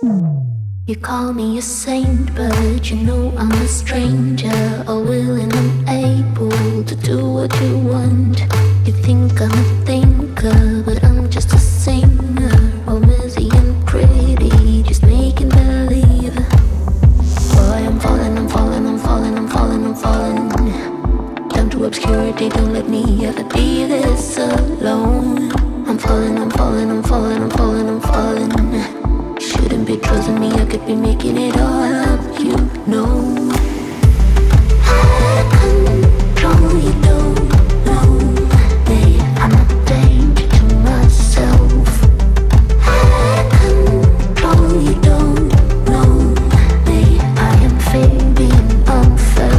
You call me a saint, but you know I'm a stranger, all willing and able to do what you want. You think I'm a thinker, but I'm just a singer, all messy and pretty, just making believe. Boy, I'm falling, I'm falling, I'm falling, I'm falling, I'm falling down to obscurity, don't let me ever be this alone. I'm falling, I'm falling, I'm falling, I'm falling, I'm falling. Shouldn't be trusting me, I could be making it all up, you know. I control, you don't know me, I'm a danger to myself. I control, you don't know me, I am fading unfelt.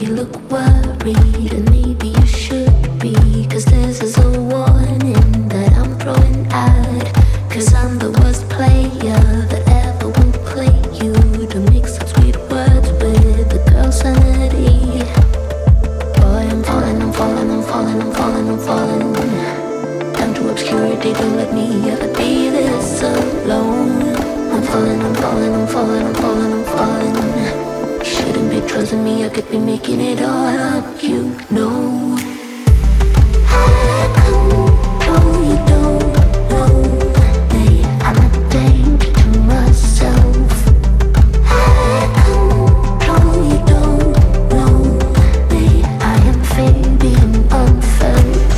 You look worried, and maybe you should be, 'cause this is a warning that I'm throwing out. 'Cause I'm the worst player that ever will play you, to mix up sweet words with the girl's sanity. Boy, I'm falling, I'm falling, I'm falling, I'm falling, I'm falling down to obscurity, don't let me ever be this alone. I'm falling, I'm falling, I'm falling, I'm falling, I'm falling. Shouldn't be trusting me, I could be making it all up, you know. I control, you don't know me, I'm a danger to myself. I control, you don't know me, I am fading unfelt.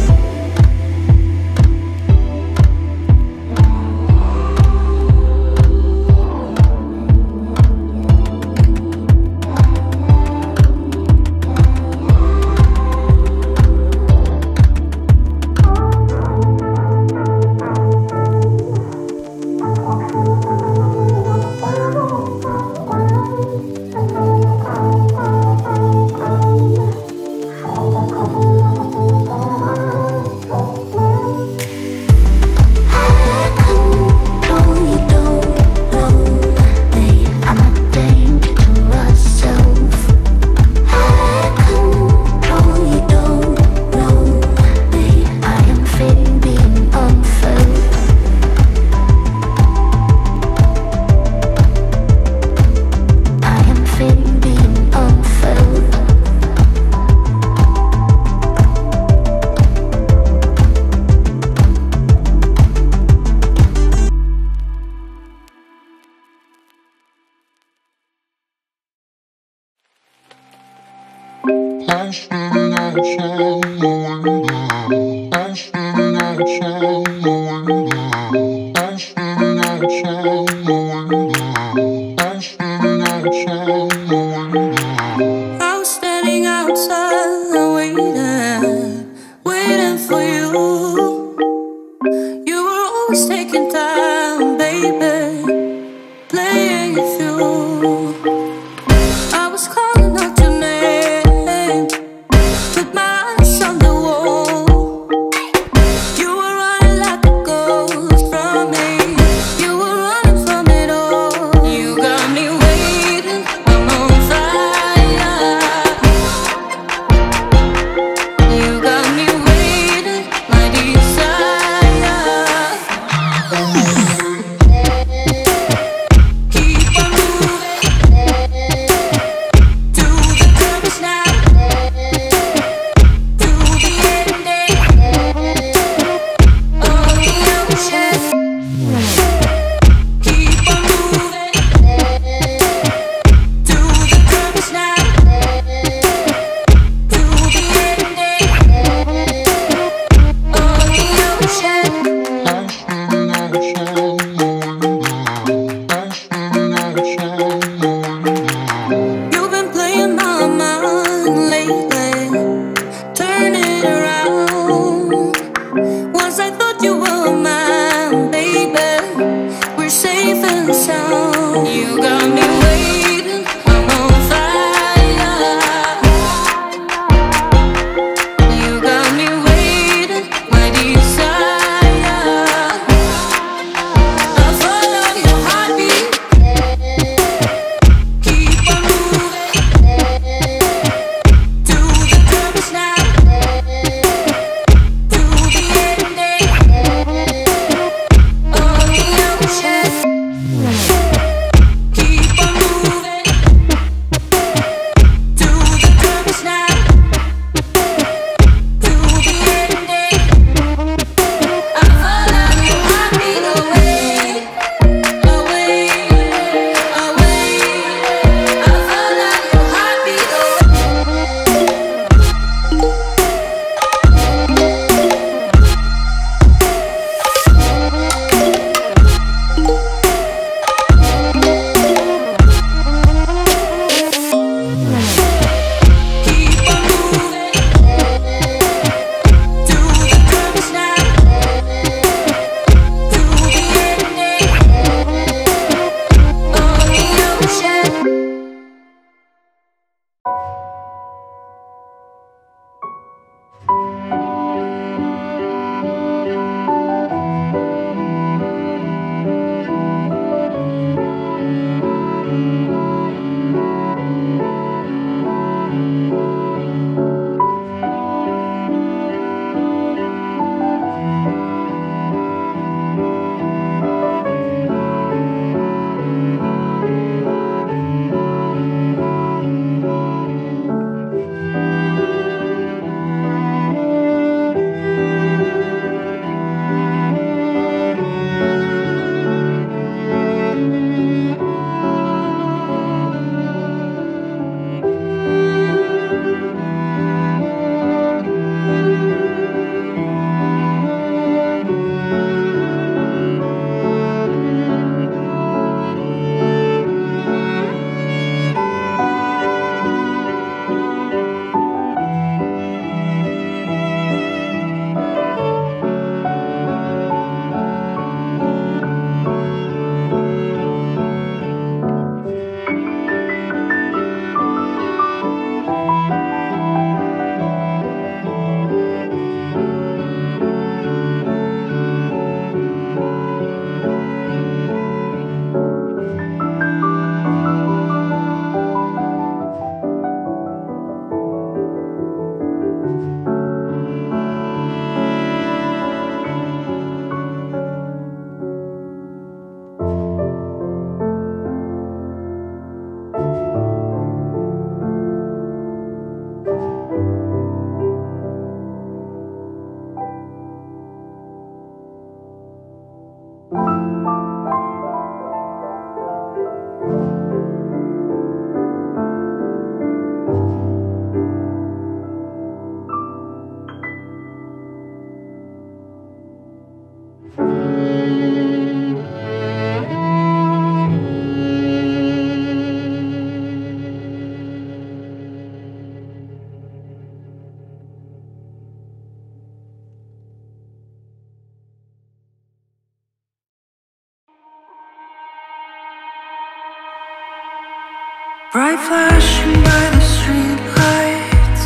Bright flashing by the street lights,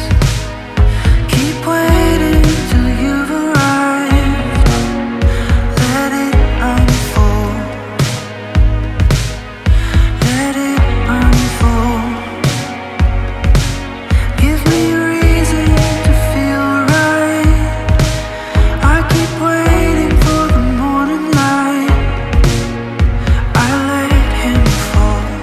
keep waiting till you've arrived. Let it unfold, let it unfold. Give me a reason to feel right. I keep waiting for the morning light. I let him fall.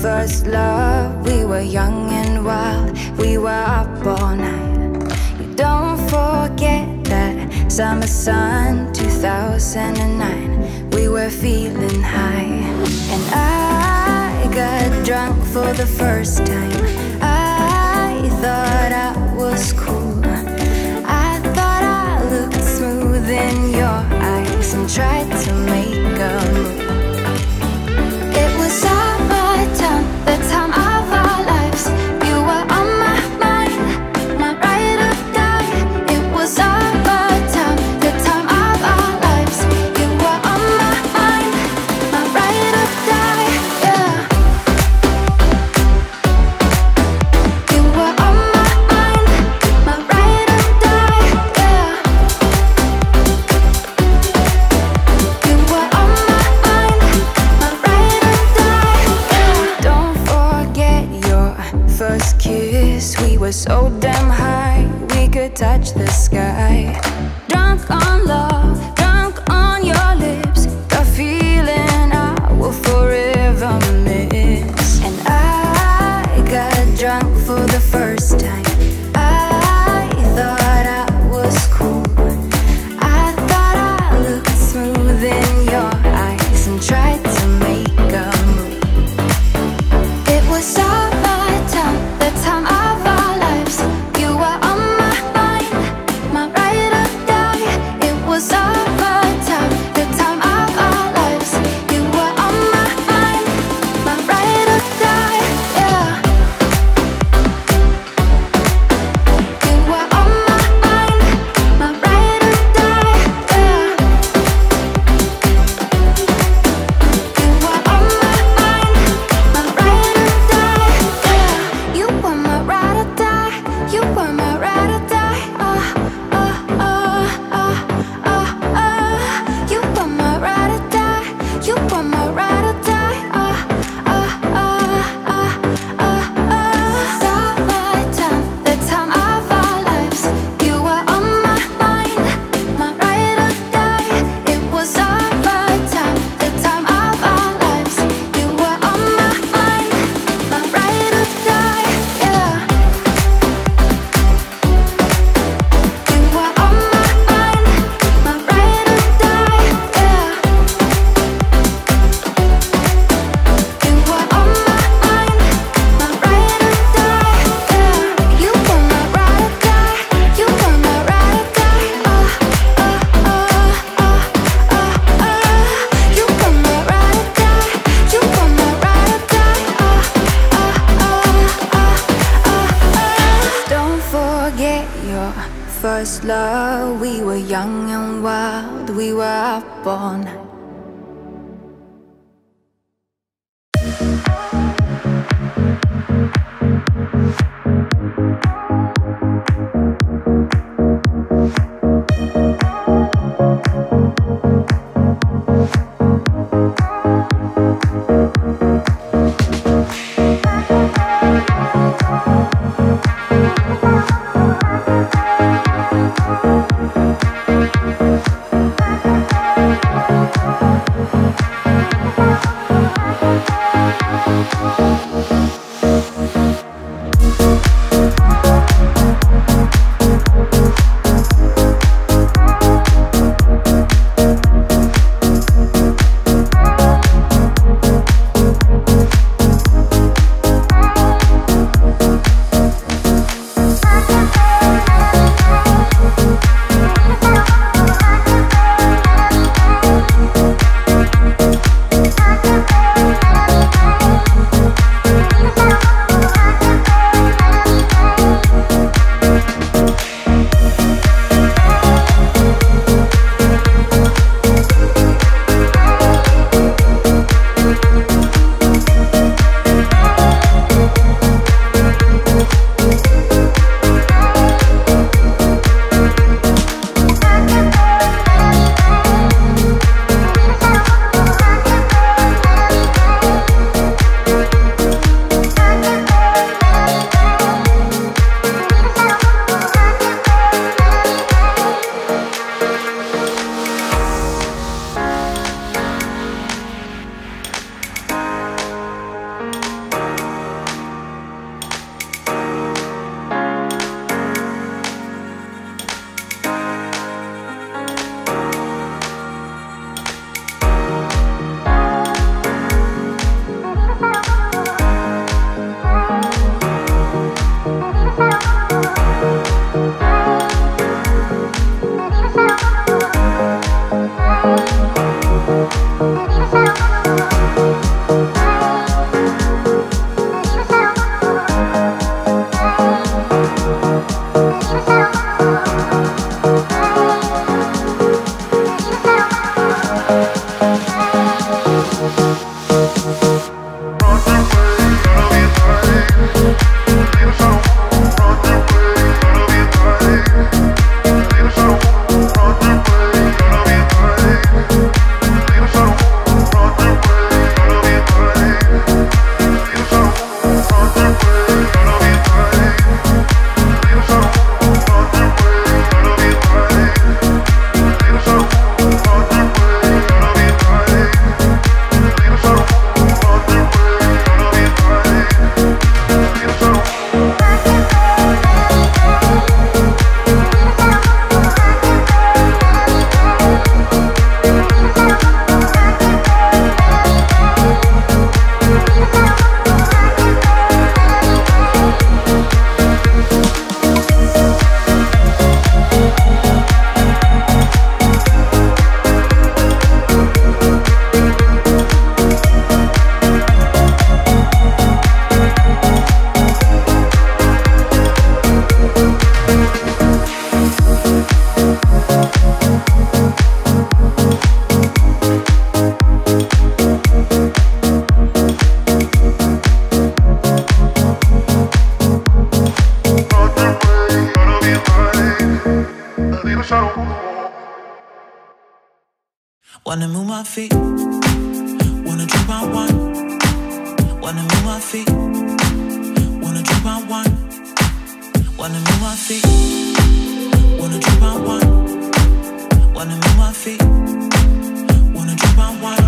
first love. We were young and wild, we were up all night. You don't forget that summer sun, 2009. We were feeling high, and I got drunk for the first time. I thought I was cool, I thought I looked smooth in your eyes, and tried to make a move. First kiss, we were so damn high, we could touch the sky. Drunk on love, drunk on your lips, the feeling I will forever miss. And I got drunk for the first time. I thought I was cool, I thought I looked smooth in your eyes, and tried to make a move. It was all first love. We were young and wild, we were up all night. Wanna move my feet, wanna drink my wine. Wanna move my feet, wanna drink my wine. Wanna move my feet, wanna drink my wine. Wanna move my feet, wanna drink my wine.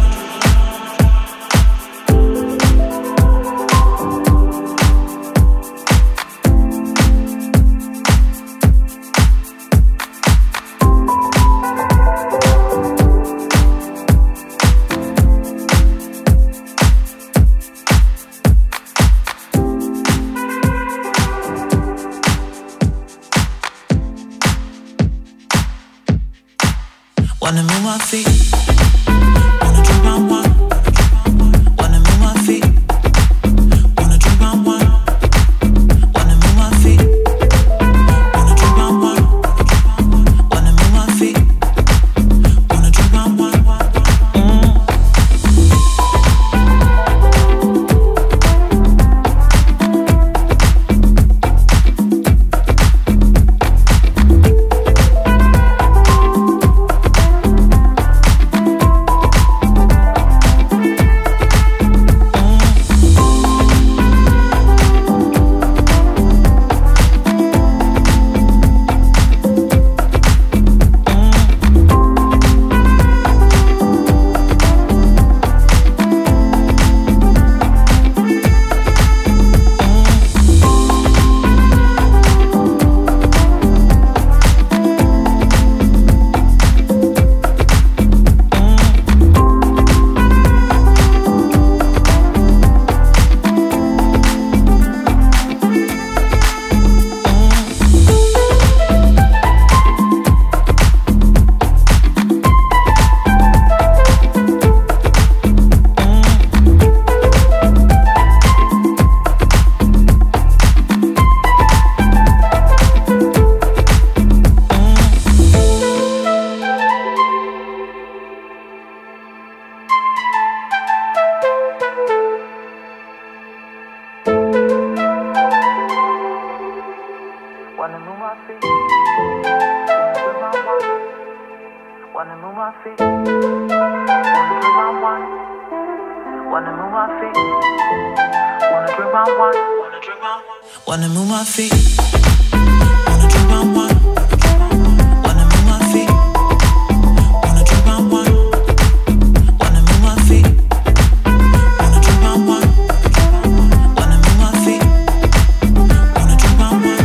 Wanna move my feet, wanna drink my wine. Wanna move my feet, wanna drink my wine. Wanna move my feet, wanna drink my wine. Wanna move my feet, wanna drink my wanna move my feet, wanna drink my wine. Wanna move my feet, wanna drink my wine. Wanna move my feet, wanna drink my wine. Wanna move my feet, wanna drink my wine.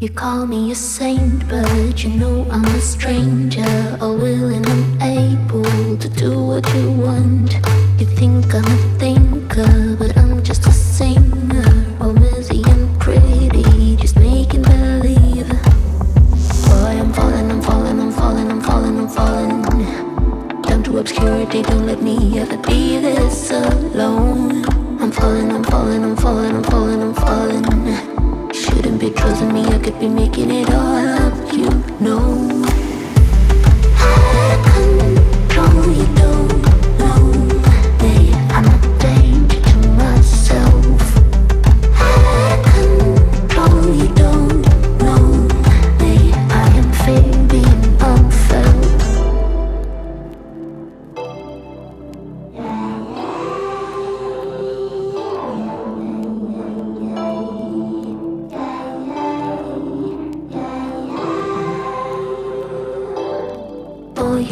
You call me a saint, but you know I'm a stranger, all willing and able to do what you want. You think I'm a thinker, but I'm just a singer, all busy and pretty, just making believe. Boy, I'm falling, I'm falling, I'm falling, I'm falling, I'm falling down to obscurity, don't let me ever be this alone. I'm falling, I'm falling, I'm falling, I'm falling, I'm falling. Shouldn't be trusting me, I could be making it all up, you know. I control you, don't know me, I'm a danger to myself. I control you, don't know me, I am fake being unfelt.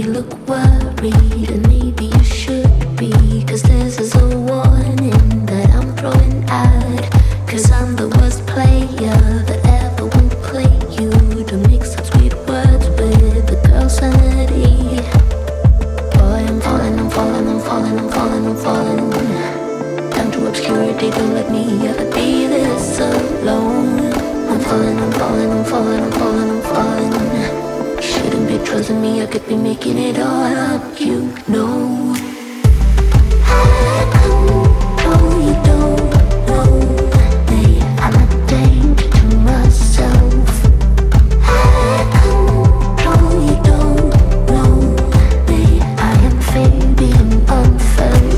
You look worried, and maybe you should be, 'cause this is a warning that I'm throwing out, 'cause I'm the worst player that ever won't play you, to mix up sweet words with the girl's sanity. Boy, I'm falling, I'm falling, I'm falling, I'm falling, I'm falling down to obscurity, don't let me ever be this alone. I'm falling, I'm falling, I'm falling, I'm falling, I'm falling. Shouldn't be trusting me, I could be making it all up, you know. I control you, don't know me, I'm a danger to myself. I control you, don't know me, I am fake being unfelt.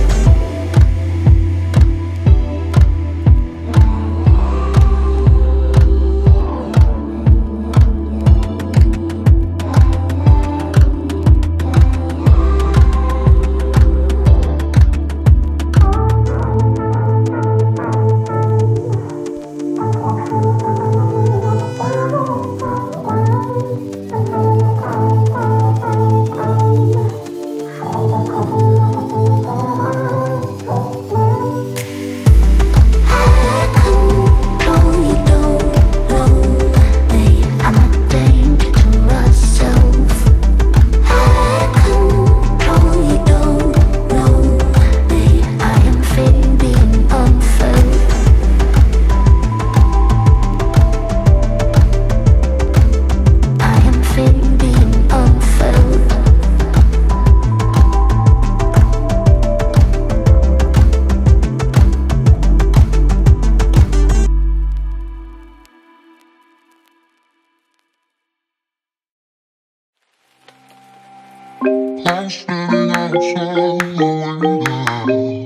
I'm spinning outside my window.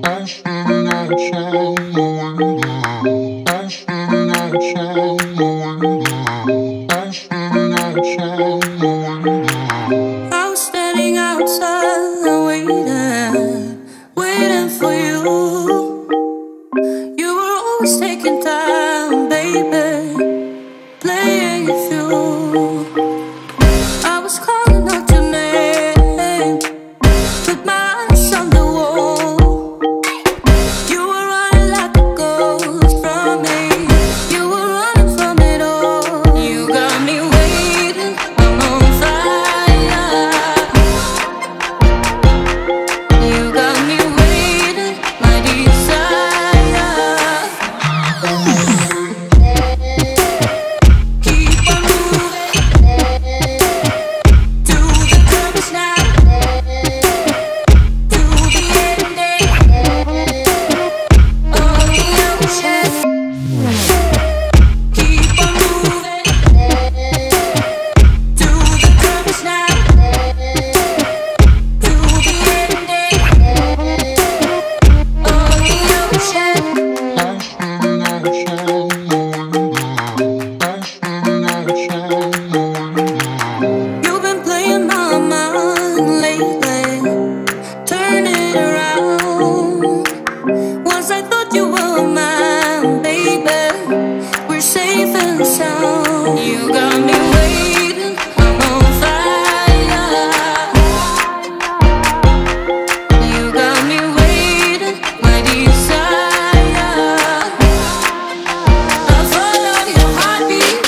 I'm spinning outside my window. I'm spinning outside my window. I'm spinning outside my window. I'm standing outside the window, waiting for you. You were always taking time, baby, playing with you. Follow your heartbeat.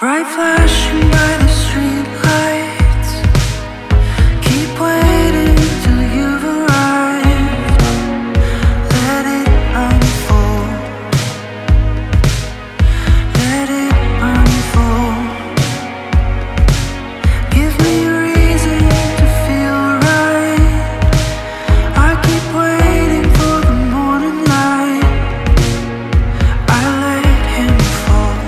Bright flashing by the street lights, keep waiting till you've arrived. Let it unfold, let it unfold. Give me a reason to feel right. I keep waiting for the morning light. I let him fall.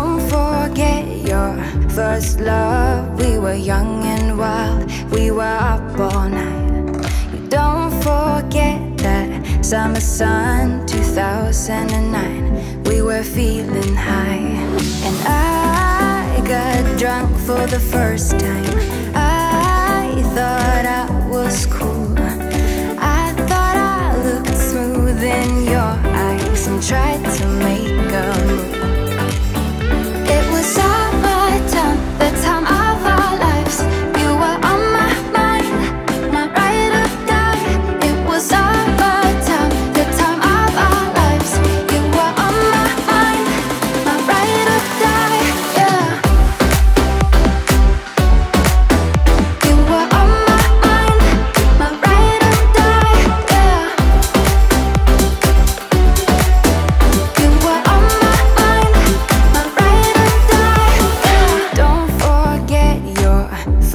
Don't forget your first love. We were young and wild, we were up all night. You don't forget that summer sun, 2009. We were feeling high, and I got drunk for the first time. I thought I was cool, I thought I looked smooth in your eyes, and tried to make a move.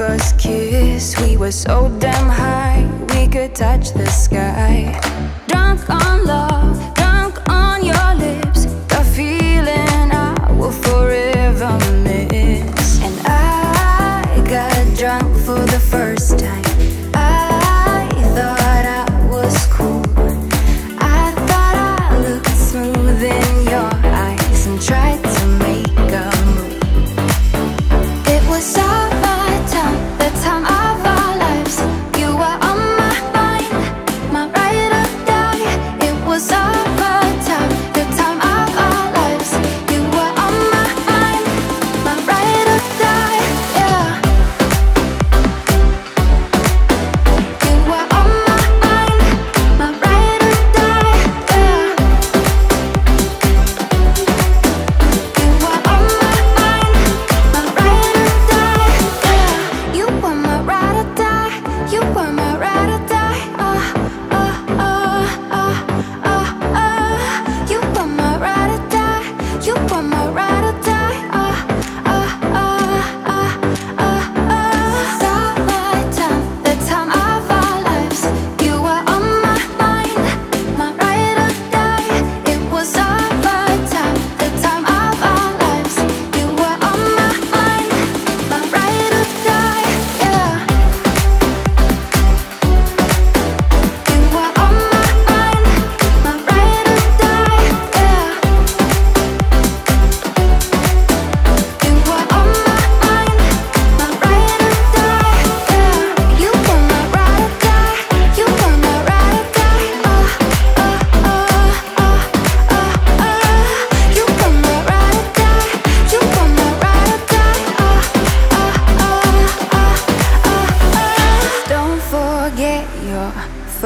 First kiss, we were so damn high, we could touch the sky. Drunk on love, drunk on your lips, the feeling I will forever miss. And I got drunk for the first time. I thought I was cool, I thought I looked smooth in your eyes, and tried to make a move. It was so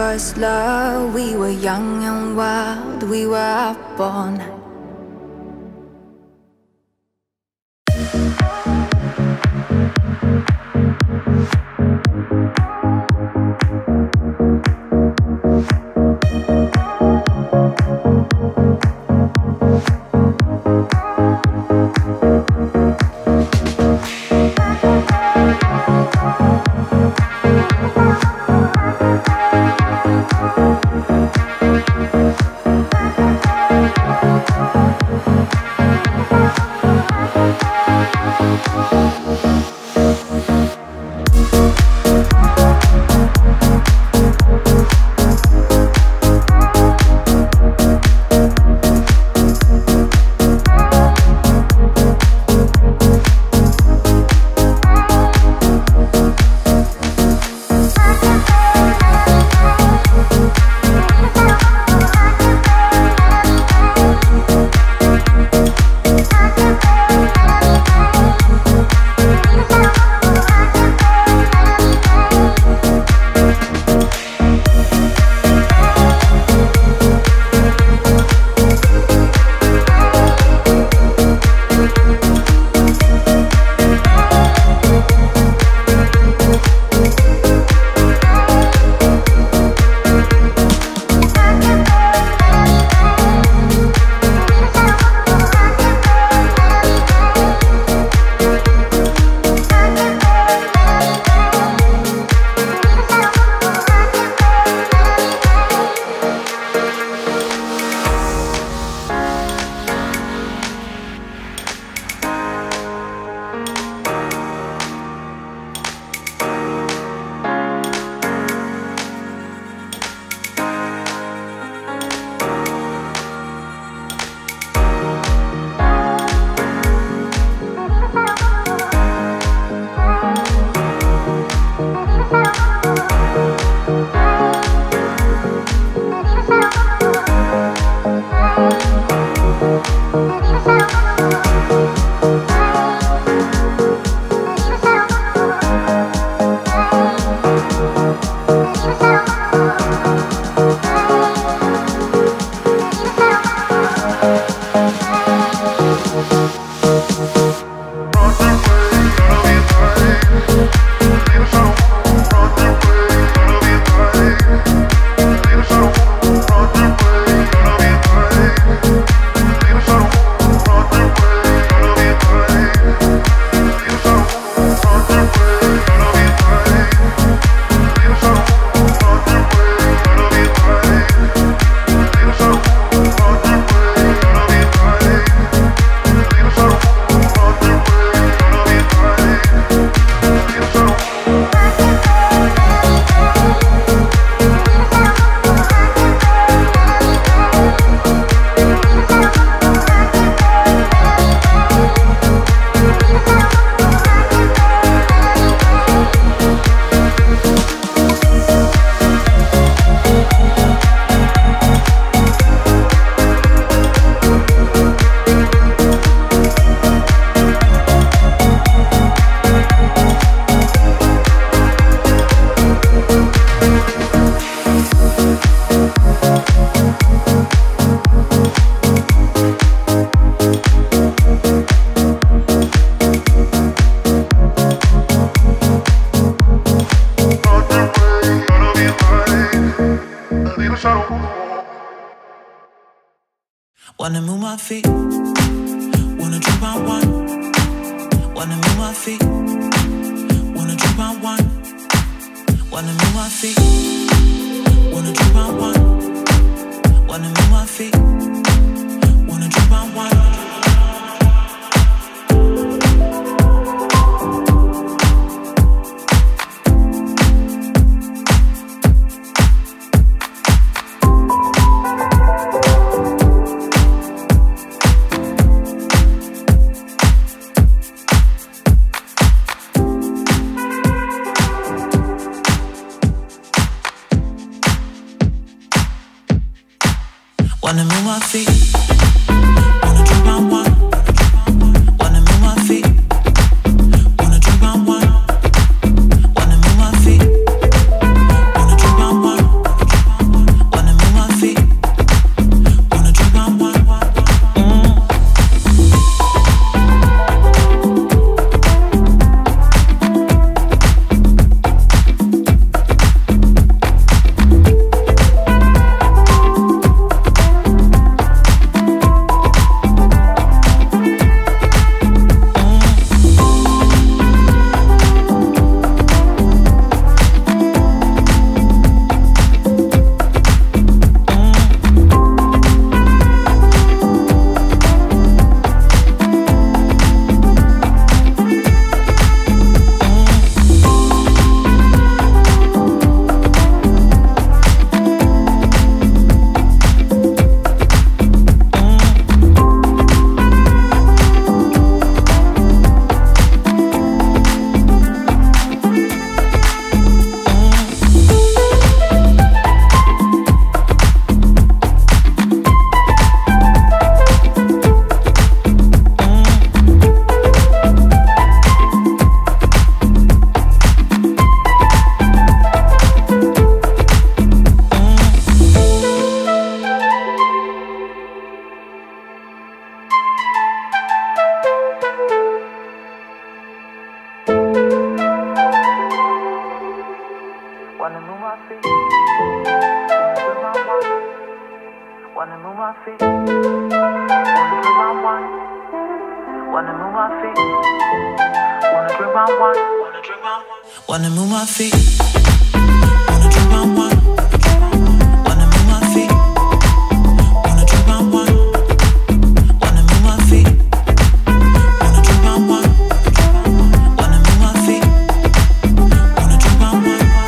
first love, we were young and wild, we were up all night. Wanna move my feet, wanna drink my wine. Wanna move my feet, wanna drink my wine. Wanna move my feet, wanna drink my wine. Wanna move my feet, wanna drink my wine. Wanna move my feet, wanna drink my wine. Wanna move my feet, wanna drink my wine. Wanna move my feet, wanna drink my wine. Wanna move my feet, wanna drink my wanna move my feet, wanna drink my wine. Wanna move my feet, wanna drink my wine. Wanna drink my wine. Wanna move my feet, wanna drink my wine. Wanna move my feet, wanna drink my wine. Wanna move my feet, wanna drink my wine. Wanna move my feet, wanna drink my wine.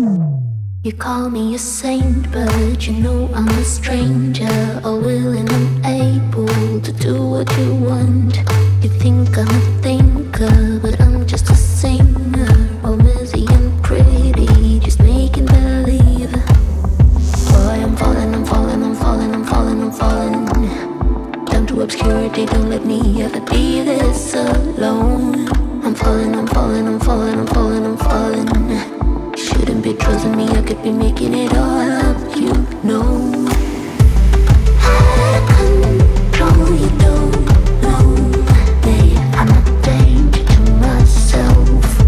You call me a saint, but you know I'm a stranger, all willing and able to do what you want. You think I'm a thinker, but I'm just a singer, all busy and pretty, just making believe. Boy, I'm falling, I'm falling, I'm falling, I'm falling, I'm falling down to obscurity, don't let me ever be this alone. I'm falling, I'm falling, I'm falling, I'm falling, I'm falling. Shouldn't be trusting me, I could be making it all up, you know. I control you, don't know me, I'm a danger to myself.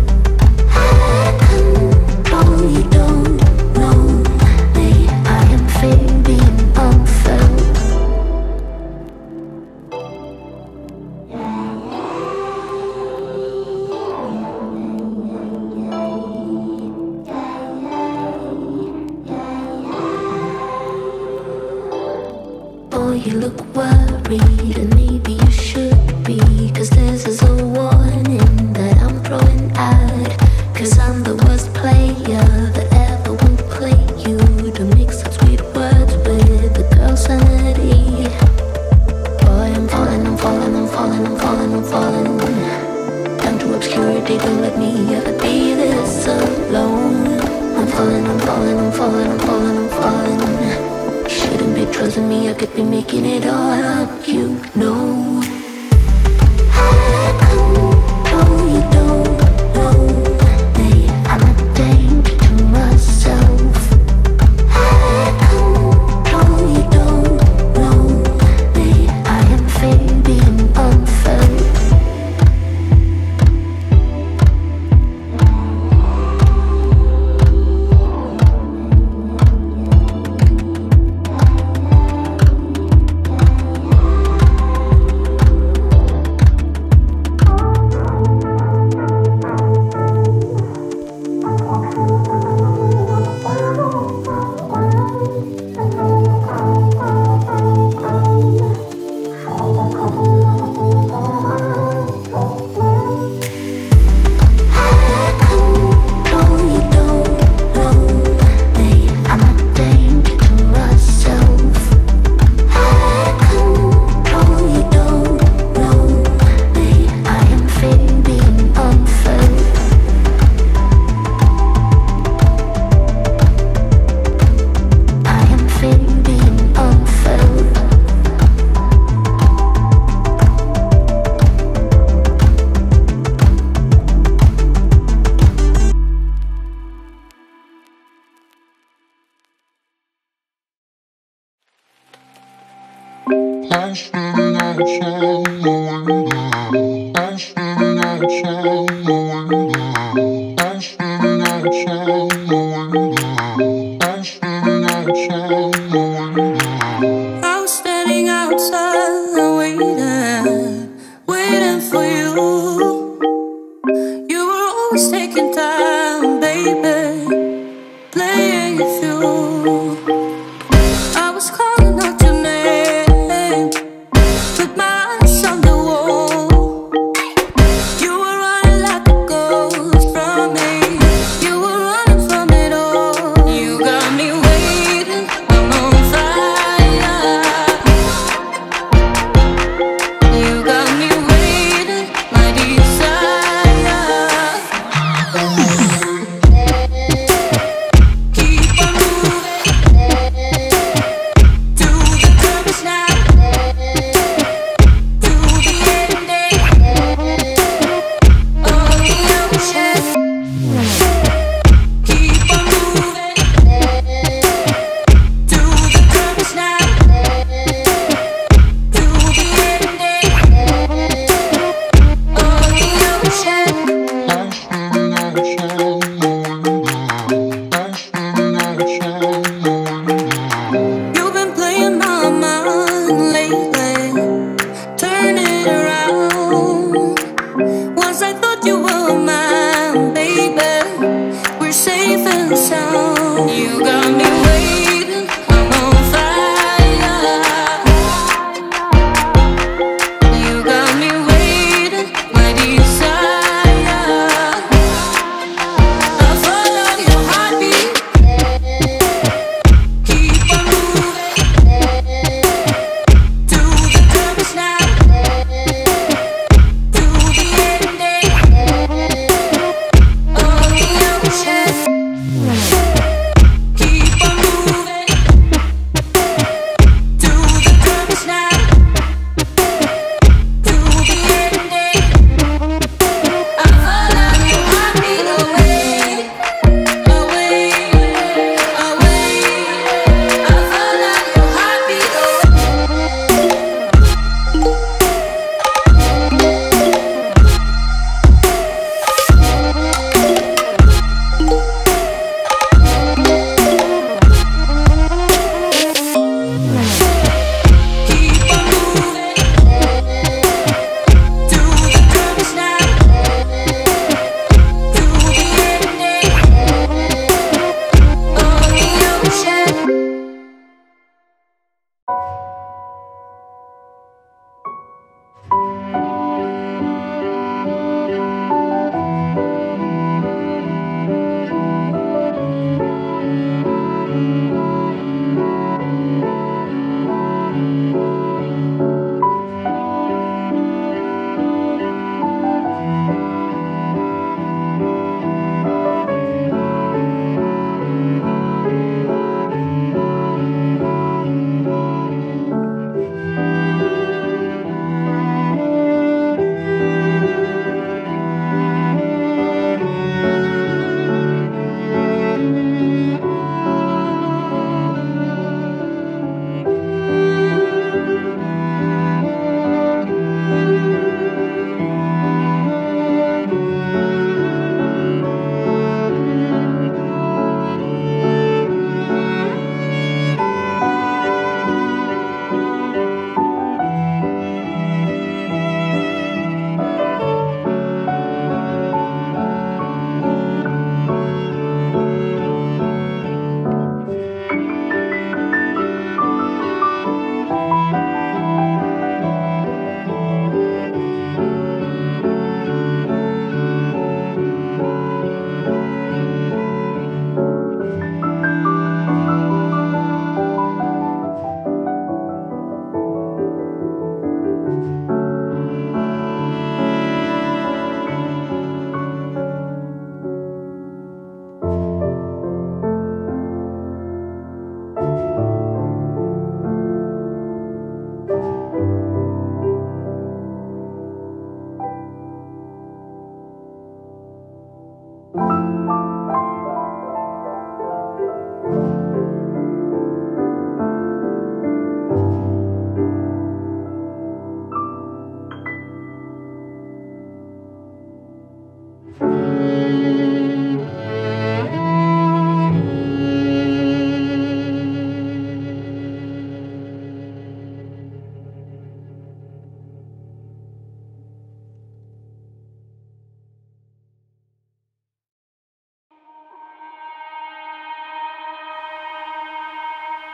I control you, don't know me, I am fake being unfelt. You look worried, and maybe you should be, cause this is a warning that I'm throwing out. Cause I'm the worst player that ever won't play you, to mix up sweet words with the girl's sanity. Boy, I'm falling, I'm falling, I'm falling, I'm falling, I'm falling down to obscurity, don't let me ever be this alone. I'm falling, I'm falling, I'm falling, I'm falling, I'm falling, I'm falling. Shouldn't be trusting me, I could be making it all up, you know. I control you, don't know me, I'm a danger to myself. I control you, don't know me, I am fake being unfelt. I'm staring at my window. I'm staring at my window. I'm staring at my window. I'm staring at my window. I'm standing outside the window, waiting for you. You were always taking time, baby, playing with you. Be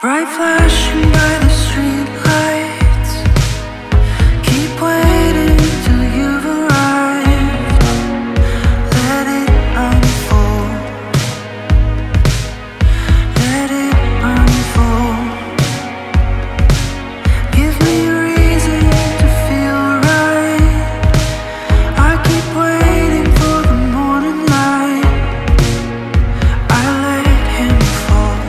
Bright flashing by the street lights, keep waiting till you've arrived. Let it unfold, let it unfold. Give me a reason to feel right. I keep waiting for the morning light. I let him fall.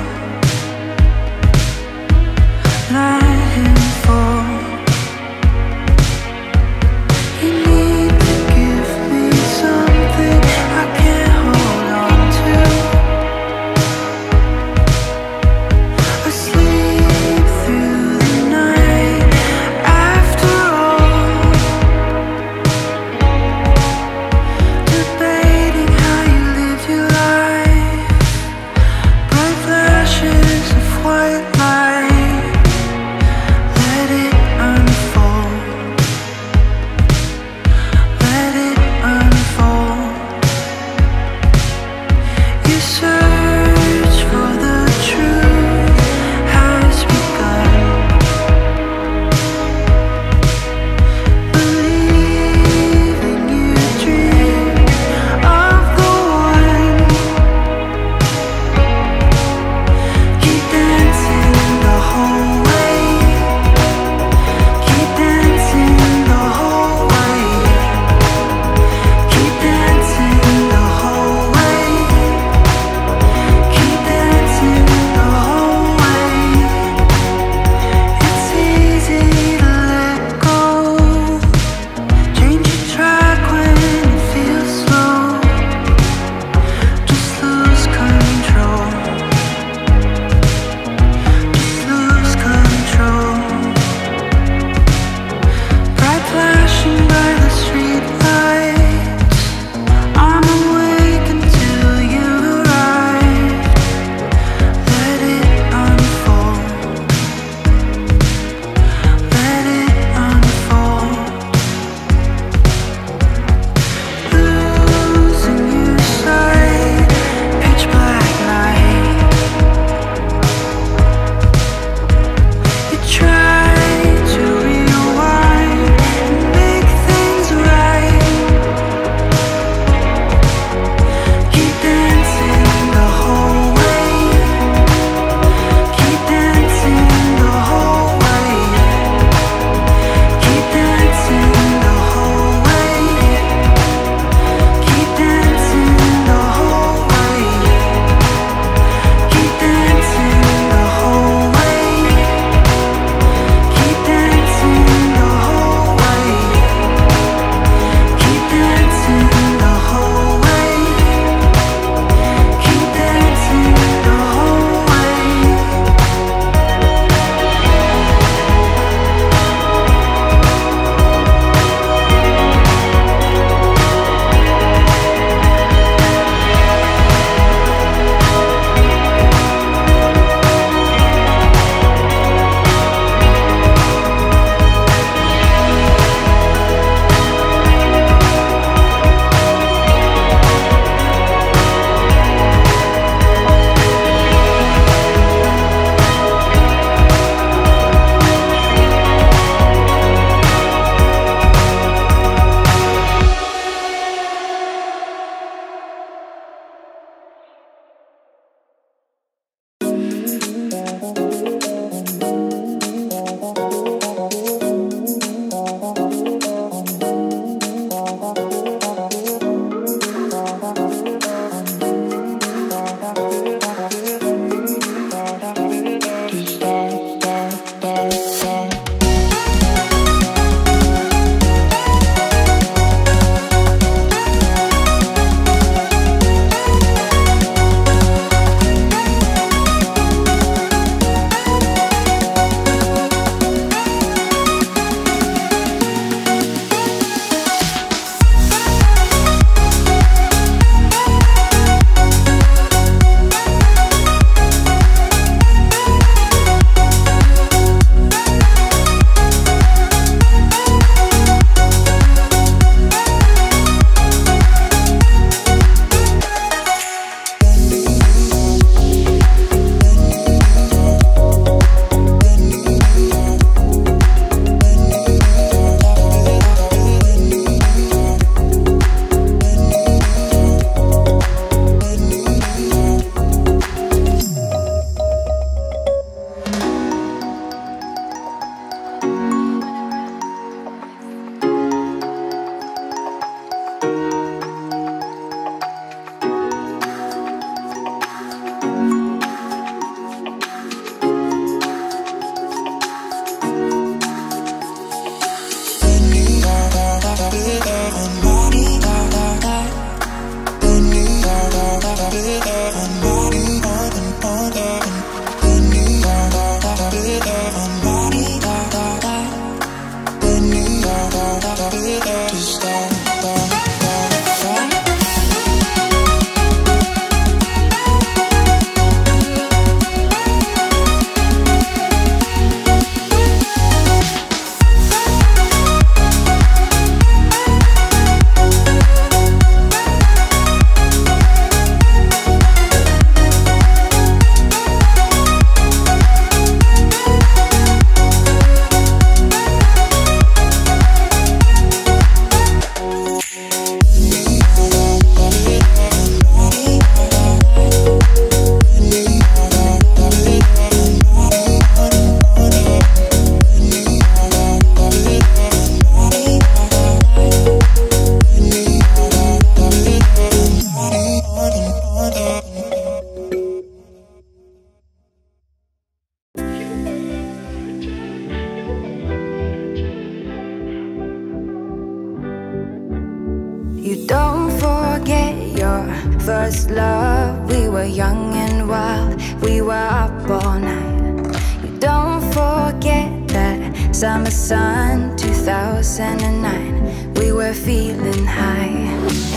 You don't forget your first love. We were young and wild, we were up all night. You don't forget that summer sun, 2009. We were feeling high,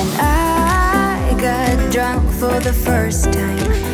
and I got drunk for the first time.